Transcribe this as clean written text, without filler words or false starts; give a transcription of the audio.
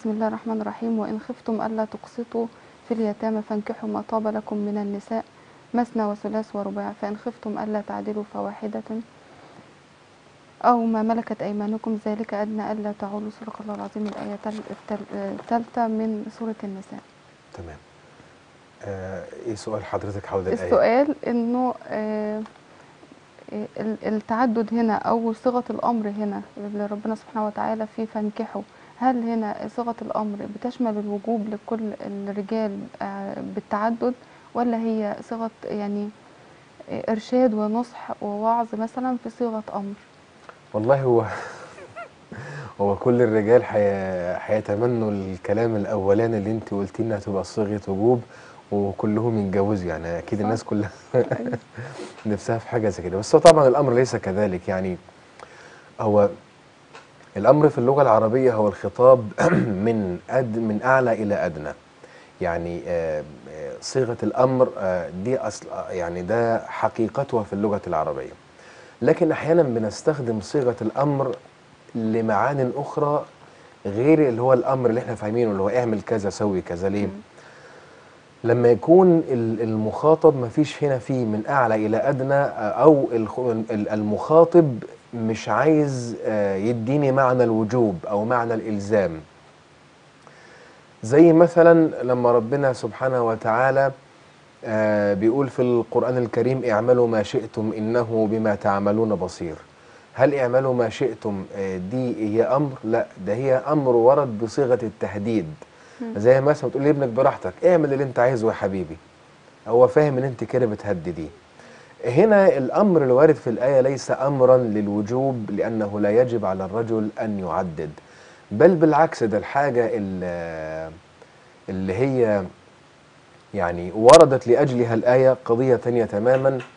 بسم الله الرحمن الرحيم. وإن خفتم ألا تقسطوا في اليتامى فانكحوا ما طاب لكم من النساء مثنى وثلاث ورباع، فإن خفتم ألا تعدلوا فواحدة أو ما ملكت أيمانكم، ذلك أدنى ألا تعولوا. صدق الله العظيم. الآية الثالثة من سورة النساء. تمام. إيه سؤال حضرتك حول الآية؟ السؤال إنه التعدد هنا أو صيغة الأمر هنا اللي ربنا سبحانه وتعالى في فانكحوا، هل هنا صيغة الأمر بتشمل الوجوب لكل الرجال بالتعدد، ولا هي صيغة يعني إرشاد ونصح ووعظ مثلا في صيغة أمر؟ والله هو كل الرجال هيتمنوا الكلام الأولاني اللي أنت قلتي إنها تبقى صيغة وجوب وكلهم يتجوزوا، يعني أكيد الناس كلها نفسها في حاجة زي كده، بس طبعا الأمر ليس كذلك. يعني هو الأمر في اللغة العربية هو الخطاب من أعلى إلى أدنى. يعني صيغة الأمر دي أصل، يعني ده حقيقتها في اللغة العربية، لكن أحيانا بنستخدم صيغة الأمر لمعان أخرى غير اللي هو الأمر اللي احنا فاهمينه اللي هو اعمل كذا سوي كذا. ليه؟ لما يكون المخاطب مفيش هنا فيه من أعلى إلى أدنى، أو المخاطب مش عايز يديني معنى الوجوب أو معنى الإلزام، زي مثلا لما ربنا سبحانه وتعالى بيقول في القرآن الكريم اعملوا ما شئتم إنه بما تعملون بصير. هل اعملوا ما شئتم دي هي أمر؟ لا، ده هي أمر ورد بصيغة التهديد. زي مثلا بتقول لابنك براحتك اعمل اللي انت عايزه يا حبيبي، هو فاهم ان انت كده بتهدديه. هنا الأمر الوارد في الآية ليس أمرا للوجوب، لأنه لا يجب على الرجل أن يعدد، بل بالعكس ده الحاجة اللي هي يعني وردت لأجلها الآية قضية تانية تماما،